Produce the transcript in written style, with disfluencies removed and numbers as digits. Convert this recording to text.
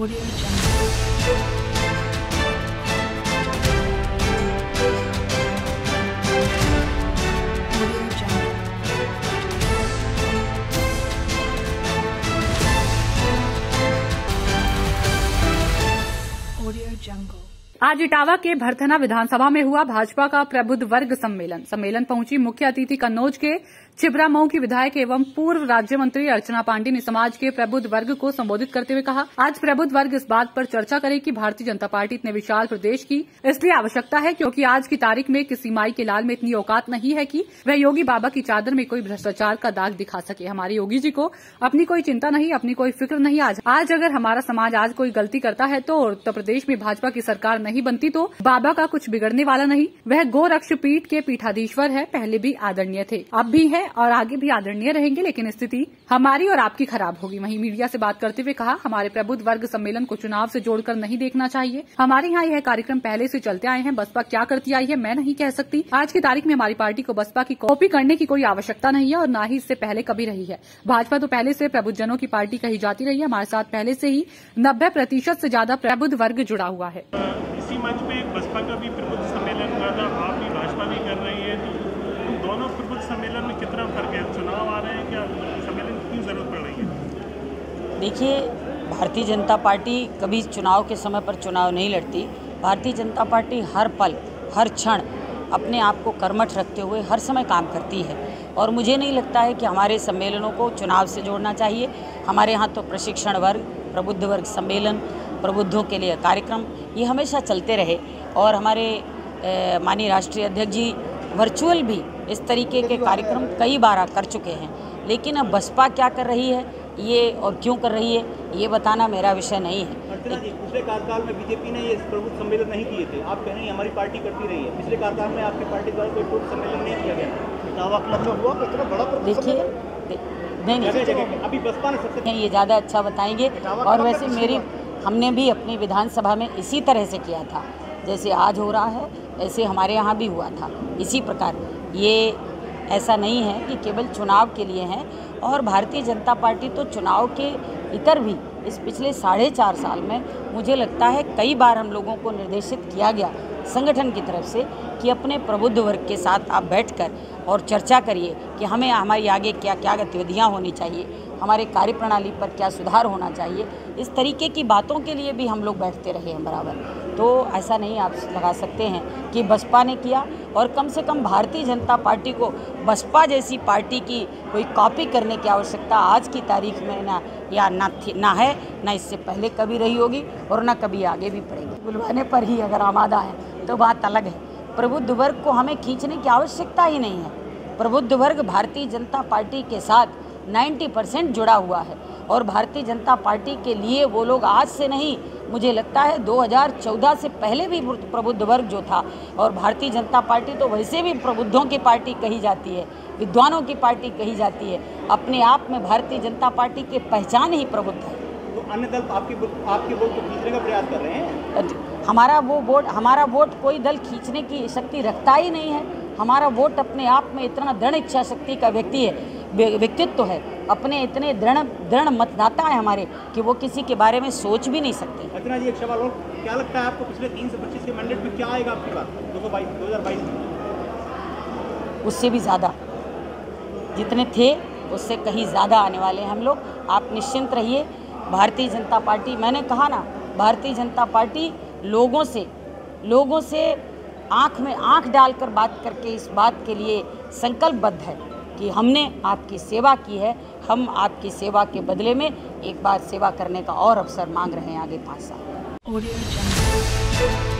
Audio channel. आज इटावा के भरथना विधानसभा में हुआ भाजपा का प्रबुद्ध वर्ग सम्मेलन पहुंची मुख्य अतिथि कन्नौज के छिबरा मऊ की विधायक एवं पूर्व राज्य मंत्री अर्चना पांडे ने समाज के प्रबुद्ध वर्ग को संबोधित करते हुए कहा, आज प्रबुद्ध वर्ग इस बात पर चर्चा करे कि भारतीय जनता पार्टी इतने विशाल प्रदेश की इसलिए आवश्यकता है क्योंकि आज की तारीख में किसी माई के लाल में इतनी औकात नहीं है कि वह योगी बाबा की चादर में कोई भ्रष्टाचार का दाग दिखा सके। हमारे योगी जी को अपनी कोई चिंता नहीं, अपनी कोई फिक्र नहीं। आज अगर हमारा समाज आज कोई गलती करता है तो उत्तर प्रदेश में भाजपा की सरकार नहीं बनती तो बाबा का कुछ बिगड़ने वाला नहीं। वह गोरक्ष पीठ के पीठाधीश्वर है, पहले भी आदरणीय थे, अब भी है और आगे भी आदरणीय रहेंगे, लेकिन स्थिति हमारी और आपकी खराब होगी। वहीं मीडिया से बात करते हुए कहा, हमारे प्रबुद्ध वर्ग सम्मेलन को चुनाव से जोड़कर नहीं देखना चाहिए। हमारे यहाँ यह कार्यक्रम पहले से चलते आए हैं। बसपा क्या करती आई है मैं नहीं कह सकती। आज की तारीख में हमारी पार्टी को बसपा की कॉपी करने की कोई आवश्यकता नहीं है और न ही इससे पहले कभी रही है। भाजपा तो पहले से प्रबुद्धजनों की पार्टी कही जाती रही है। हमारे साथ पहले से ही 90% से ज्यादा प्रबुद्ध वर्ग जुड़ा हुआ है। इसी मंच पे बसपा का भी प्रबुद्ध सम्मेलन हुआ था, आप भी भाजपा भी कर रही है, तो उन दोनों प्रबुद्ध सम्मेलन में कितना फर्क है? चुनाव आ रहे हैं, क्या सम्मेलन की जरूरत पड़ रही है? देखिए, भारतीय जनता पार्टी कभी चुनाव के समय पर चुनाव नहीं लड़ती। भारतीय जनता पार्टी हर पल हर क्षण अपने आप को कर्मठ रखते हुए हर समय काम करती है और मुझे नहीं लगता है कि हमारे सम्मेलनों को चुनाव से जोड़ना चाहिए। हमारे यहाँ तो प्रशिक्षण वर्ग, प्रबुद्ध वर्ग सम्मेलन, प्रबुद्धों के लिए कार्यक्रम, ये हमेशा चलते रहे और हमारे माननीय राष्ट्रीय अध्यक्ष जी वर्चुअल भी इस तरीके के कार्यक्रम कई बार कर चुके हैं। लेकिन अब बसपा क्या कर रही है ये और क्यों कर रही है ये बताना मेरा विषय नहीं है। पिछले कार्यकाल में बीजेपी ने ये प्रबुद्ध सम्मेलन नहीं किए थे। आप कह रहे हैं हमारी पार्टी करती रही है। पिछले कार्यकाल में आपकी पार्टी द्वारा कोई प्रबुद्ध सम्मेलन नहीं किया गया। देखिए, नहीं अभी बसपा ने सबसे ये ज़्यादा अच्छा बताएंगे और वैसे मेरी हमने भी अपनी विधानसभा में इसी तरह से किया था जैसे आज हो रहा है, ऐसे हमारे यहाँ भी हुआ था इसी प्रकार। ये ऐसा नहीं है कि केवल चुनाव के लिए हैं और भारतीय जनता पार्टी तो चुनाव के इतर भी इस पिछले 4.5 साल में मुझे लगता है कई बार हम लोगों को निर्देशित किया गया संगठन की तरफ से कि अपने प्रबुद्ध वर्ग के साथ आप बैठकर और चर्चा करिए कि हमें हमारी आगे क्या क्या गतिविधियाँ होनी चाहिए, हमारे कार्यप्रणाली पर क्या सुधार होना चाहिए। इस तरीके की बातों के लिए भी हम लोग बैठते रहे हैं बराबर। तो ऐसा नहीं आप लगा सकते हैं कि बसपा ने किया और कम से कम भारतीय जनता पार्टी को बसपा जैसी पार्टी की कोई कॉपी करने की आवश्यकता आज की तारीख में ना है, ना इससे पहले कभी रही होगी और ना कभी आगे भी पड़ेगी। बुलवाने पर ही अगर आमादा है तो बात अलग है। प्रबुद्ध वर्ग को हमें खींचने की आवश्यकता ही नहीं है। प्रबुद्ध वर्ग भारतीय जनता पार्टी के साथ 90% जुड़ा हुआ है और भारतीय जनता पार्टी के लिए वो लोग आज से नहीं, मुझे लगता है 2014 से पहले भी प्रबुद्ध वर्ग जो था, और भारतीय जनता पार्टी तो वैसे भी प्रबुद्धों की पार्टी कही जाती है, विद्वानों की पार्टी कही जाती है। अपने आप में भारतीय जनता पार्टी की पहचान ही प्रबुद्ध है। तो अन्य दल आपके वोट को खींचने का प्रयास कर रहे हैं? हमारा वोट कोई दल खींचने की शक्ति रखता ही नहीं है। हमारा वोट अपने आप में इतना दृढ़ इच्छा शक्ति का व्यक्तित्व है, अपने इतने दृढ़ मतदाता है हमारे कि वो किसी के बारे में सोच भी नहीं सकते। अर्चना जी, एक सवाल और, क्या लगता है आपको पिछले 325 के मैंडेट में क्या आएगा आपकी बात 2022 उससे भी ज़्यादा जितने थे उससे कहीं ज़्यादा आने वाले हैं हम लोग। आप निश्चिंत रहिए। भारतीय जनता पार्टी, मैंने कहा ना, भारतीय जनता पार्टी लोगों से आँख में आँख डालकर बात करके इस बात के लिए संकल्पबद्ध है कि हमने आपकी सेवा की है, हम आपकी सेवा के बदले में एक बार सेवा करने का और अवसर मांग रहे हैं आगे 5 साल।